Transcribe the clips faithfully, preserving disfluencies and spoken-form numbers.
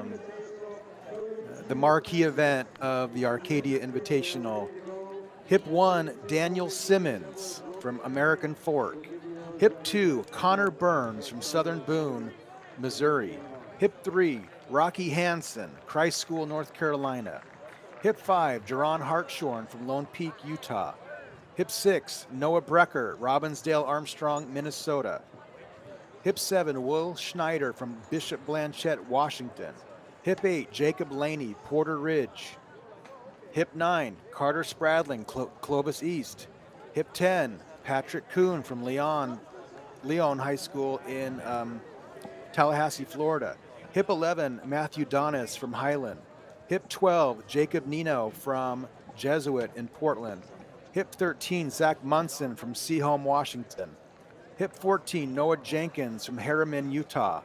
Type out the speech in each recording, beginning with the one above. um, the marquee event of the Arcadia Invitational. Hip one, Daniel Simmons from American Fork. Hip two, Connor Burns from Southern Boone, Missouri. Hip three, Rocky Hansen, Christ School, North Carolina. Hip five, Jaron Hartshorn from Lone Peak, Utah. Hip six, Noah Brecker, Robbinsdale Armstrong, Minnesota. Hip seven, Will Schneider from Bishop Blanchet, Washington. Hip eight, Jacob Laney, Porter Ridge. Hip nine, Carter Spradling, Clo Clovis East. Hip ten, Patrick Kuhn from Leon, Leon High School in um, Tallahassee, Florida. Hip eleven, Matthew Donis from Highland. Hip twelve, Jacob Nino from Jesuit in Portland. Hip thirteen, Zach Munson from Sehome, Washington. Hip fourteen, Noah Jenkins from Harriman, Utah.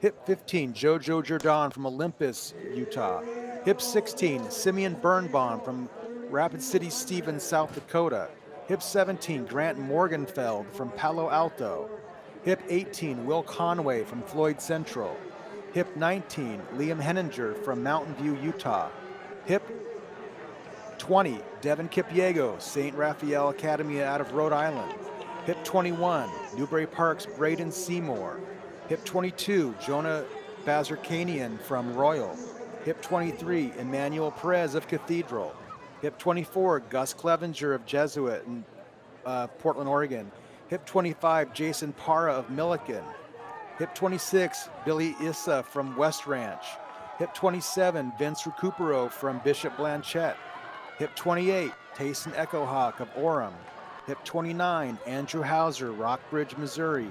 Hip fifteen, Jojo Jordan from Olympus, Utah. Hip sixteen, Simeon Birnbaum from Rapid City Stevens, South Dakota. Hip seventeen, Grant Morgenfeld from Palo Alto. Hip eighteen, Will Conway from Floyd Central. Hip nineteen, Liam Henninger from Mountain View, Utah. Hip twenty, Devin Kipiego, Saint Raphael Academy out of Rhode Island. Hip twenty-one, Newbury Park's Braden Seymour. Hip twenty-two, Jonah Bazarkanian from Royal. Hip twenty-three, Emmanuel Perez of Cathedral. Hip twenty-four, Gus Clevenger of Jesuit in uh, Portland, Oregon. Hip twenty-five, Jason Parra of Milliken. Hip twenty-six, Billy Issa from West Ranch. Hip twenty-seven, Vince Recupero from Bishop Blanchet. Hip twenty-eight, Tayson Echohawk of Orem. Hip twenty-nine, Andrew Hauser, Rockbridge, Missouri.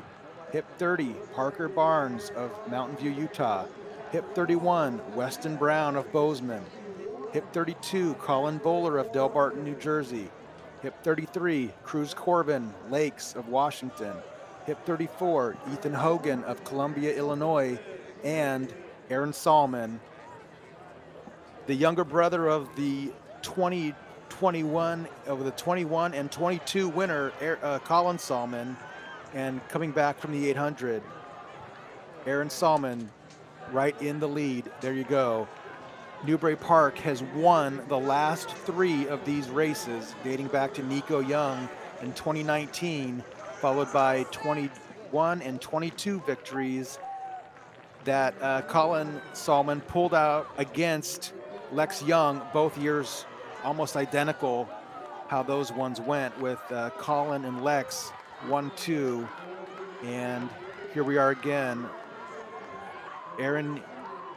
Hip thirty, Parker Barnes of Mountain View, Utah. Hip thirty-one, Weston Brown of Bozeman. Hip thirty-two, Colin Bowler of Delbarton, New Jersey. Hip thirty-three, Cruz Corbin, Lakes of Washington. Hip thirty-four, Ethan Hogan of Columbia, Illinois, and Aaron Salmon, the younger brother of the twenty twenty-one of the twenty-one and twenty-two winner, uh, Colin Sahlman, and coming back from the eight hundred, Aaron Salmon, right in the lead. There you go. Newbury Park has won the last three of these races, dating back to Nico Young in twenty nineteen. Followed by twenty-one and twenty-two victories that uh, Colin Sahlman pulled out against Lex Young, both years almost identical how those ones went, with uh, Colin and Lex one two. And here we are again. Aaron,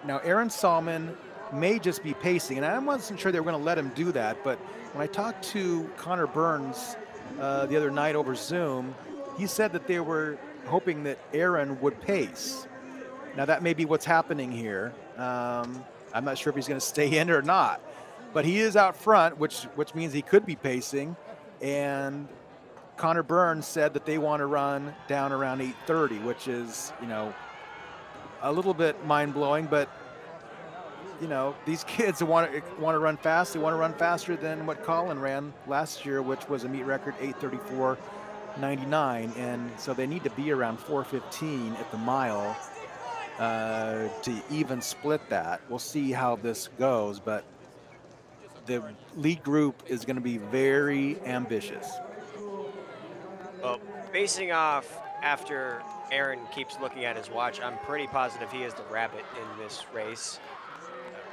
now Aaron Salmon may just be pacing, and I wasn't sure they were gonna let him do that, but when I talked to Connor Burns uh, the other night over Zoom, he said that they were hoping that Aaron would pace. Now that may be what's happening here. Um, I'm not sure if he's going to stay in or not, but he is out front, which which means he could be pacing. And Connor Burns said that they want to run down around eight thirty, which is, you know, a little bit mind-blowing, but you know, these kids want to want to run fast. They want to run faster than what Colin ran last year, which was a meet record eight thirty-four ninety-nine, and so they need to be around four fifteen at the mile uh, to even split that. We'll see how this goes, but the lead group is going to be very ambitious. Well, basing off after Aaron keeps looking at his watch, I'm pretty positive he is the rabbit in this race. Uh,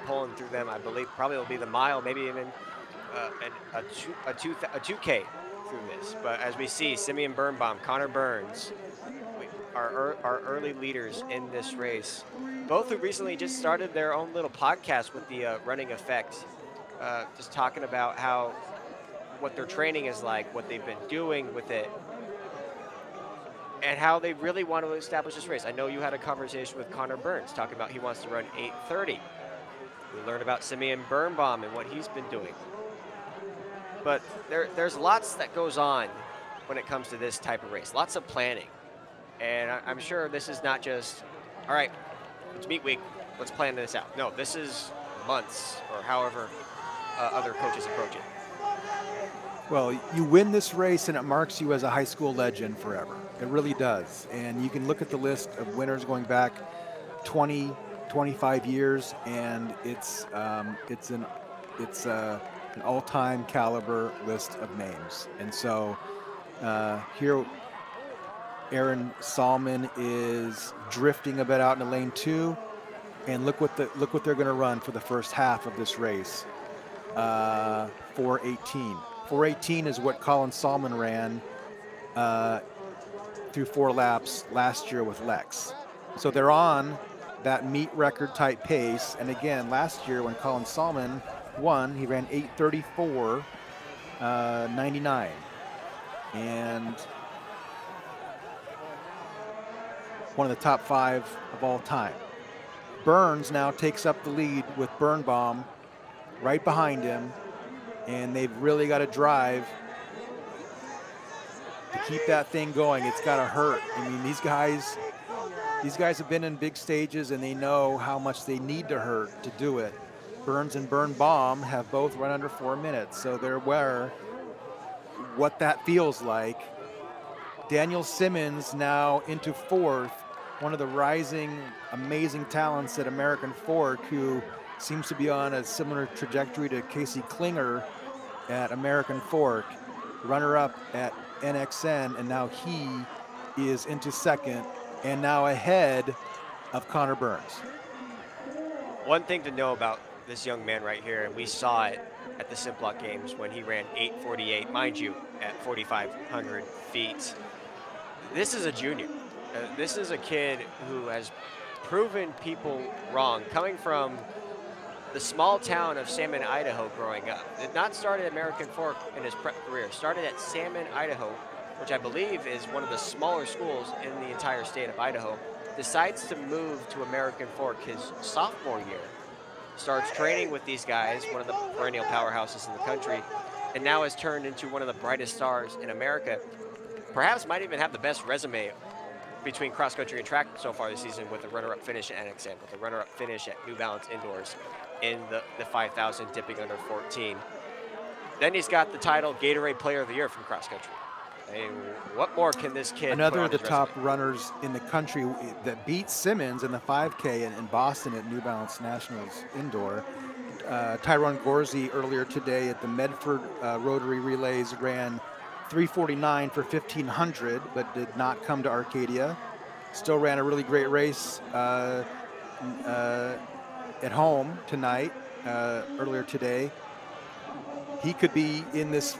pulling through them, I believe, probably will be the mile, maybe even uh, an, a, two, a, two, a two K. Through this, but as we see, Simeon Birnbaum, Connor Burns, our our early leaders in this race, both who recently just started their own little podcast with the uh, Running Effect, uh, just talking about how what their training is like, what they've been doing with it, and how they really want to establish this race. I know you had a conversation with Connor Burns talking about he wants to run eight thirty. We learned about Simeon Birnbaum and what he's been doing. But there, there's lots that goes on when it comes to this type of race, lots of planning. And I, I'm sure this is not just, all right, it's meet week, let's plan this out. No, this is months or however uh, other coaches approach it. Well, you win this race and it marks you as a high school legend forever. It really does. And you can look at the list of winners going back 20, twenty-five years, and it's um, it's an it's uh, an all-time caliber list of names. And so uh, here, Aaron Salmon is drifting a bit out into lane two, and look what the look what they're going to run for the first half of this race. Uh, four eighteen. four eighteen is what Colin Sahlman ran uh, through four laps last year with Lex. So they're on that meet record type pace. And again, last year when Colin Sahlman won, he ran eight thirty-four, uh, ninety-nine. And one of the top five of all time. Burns now takes up the lead with Birnbaum right behind him, and they've really got to drive to keep that thing going. It's got to hurt. I mean, these guys, these guys have been in big stages, and they know how much they need to hurt to do it. Burns and Birnbaum have both run under four minutes, so they're aware what that feels like. Daniel Simmons now into fourth, one of the rising, amazing talents at American Fork, who seems to be on a similar trajectory to Casey Klinger at American Fork, runner-up at N X N, and now he is into second and now ahead of Connor Burns. One thing to know about this young man right here, and we saw it at the Simplot Games when he ran eight forty-eight, mind you, at forty-five hundred feet. This is a junior. Uh, this is a kid who has proven people wrong, coming from the small town of Salmon, Idaho, growing up. Did not start at American Fork in his prep career. Started at Salmon, Idaho, which I believe is one of the smaller schools in the entire state of Idaho. Decides to move to American Fork his sophomore year. Starts training with these guys, one of the perennial powerhouses in the country, and now has turned into one of the brightest stars in America. Perhaps might even have the best resume between cross-country and track so far this season, with a runner-up finish at N X N, with a runner-up finish at New Balance Indoors in the, the five thousand, dipping under fourteen. Then he's got the title Gatorade Player of the Year from cross-country. And what more can this kid Another of the top resume? runners in the country that beat Simmons in the five K in, in Boston at New Balance Nationals Indoor. Uh, Tyrone Gorsey earlier today at the Medford uh, Rotary Relays ran three forty-nine for fifteen hundred, but did not come to Arcadia. Still ran a really great race uh, uh, at home tonight, uh, earlier today. He could be in this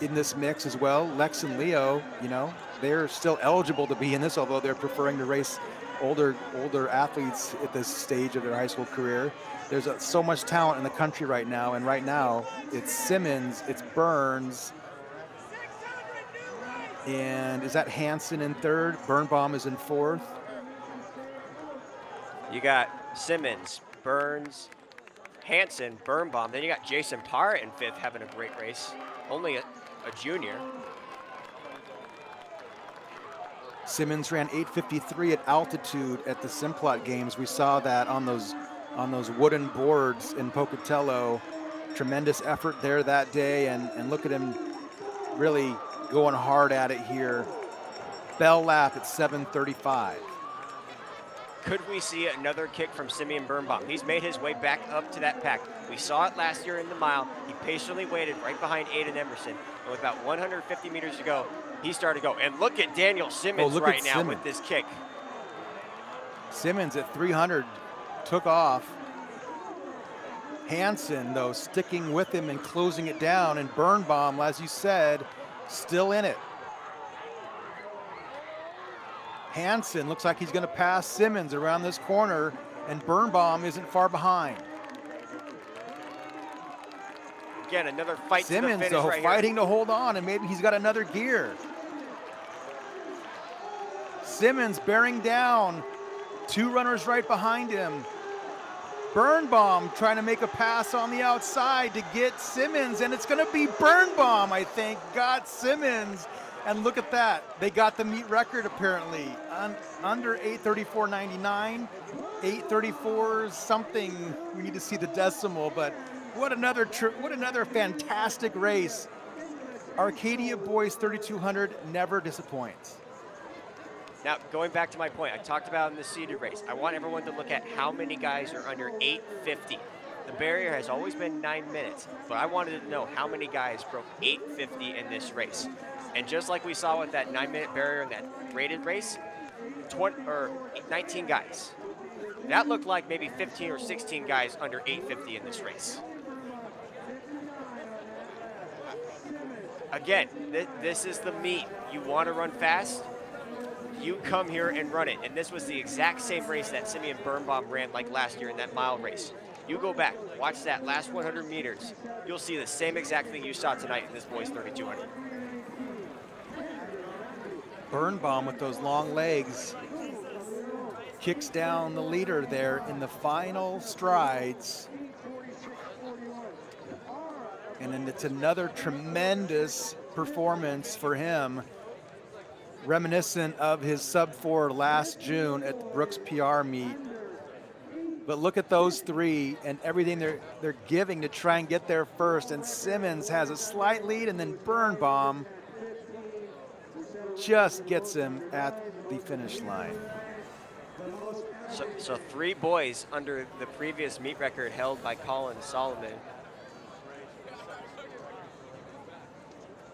in this mix as well. Lex and Leo, you know, they're still eligible to be in this, although they're preferring to race older older athletes at this stage of their high school career. There's uh, so much talent in the country right now, and right now it's Simmons, it's Burns, and is that Hansen in third? Birnbaum is in fourth. You got Simmons, Burns, Hansen, Birnbaum. Then you got Jason Parr in fifth, having a great race. Only a, a junior. Simmons ran eight fifty-three at altitude at the Simplot Games. We saw that on those on those wooden boards in Pocatello. Tremendous effort there that day, and, and look at him really going hard at it here. Bell lap at seven thirty-five. Could we see another kick from Simeon Birnbaum? He's made his way back up to that pack. We saw it last year in the mile. He patiently waited right behind Aiden Emerson. And with about one hundred fifty meters to go, he started to go. And look at Daniel Simmons oh, right now Simmons. with this kick. Simmons at three hundred took off. Hansen, though, sticking with him and closing it down. And Birnbaum, as you said, still in it. Hansen looks like he's going to pass Simmons around this corner, and Birnbaum isn't far behind. Again, another fight Simmons, to the finish though, right fighting here. to hold on, and maybe he's got another gear. Simmons bearing down, two runners right behind him. Birnbaum trying to make a pass on the outside to get Simmons, and it's going to be Birnbaum, I think, got Simmons. And look at that. They got the meet record, apparently. Un under eight thirty-four ninety-nine. eight thirty-four something. We need to see the decimal, but what another what another fantastic race. Arcadia Boys thirty-two hundred never disappoints. Now, going back to my point, I talked about in the senior race, I want everyone to look at how many guys are under eight fifty. The barrier has always been nine minutes, but I wanted to know how many guys broke eight fifty in this race. And just like we saw with that nine-minute barrier in that rated race, twenty, or nineteen guys. That looked like maybe fifteen or sixteen guys under eight fifty in this race. Again, th this is the meet. You want to run fast, you come here and run it. And this was the exact same race that Simeon Birnbaum ran like last year in that mile race. You go back, watch that last one hundred meters. You'll see the same exact thing you saw tonight in this boys thirty-two hundred. Birnbaum with those long legs kicks down the leader there in the final strides. And then it's another tremendous performance for him, reminiscent of his sub four last June at the Brooks P R meet. But look at those three and everything they're, they're giving to try and get there first. And Simmons has a slight lead, and then Birnbaum just gets him at the finish line. So, so three boys under the previous meet record held by Colin Sahlman.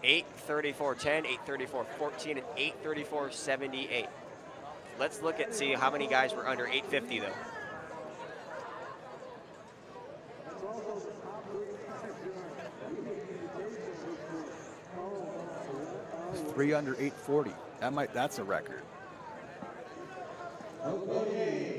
eight thirty-four ten, eight thirty-four fourteen, and eight thirty-four seventy-eight. Let's look at see how many guys were under eight fifty though. Three under eight forty. That might that's a record. Okay.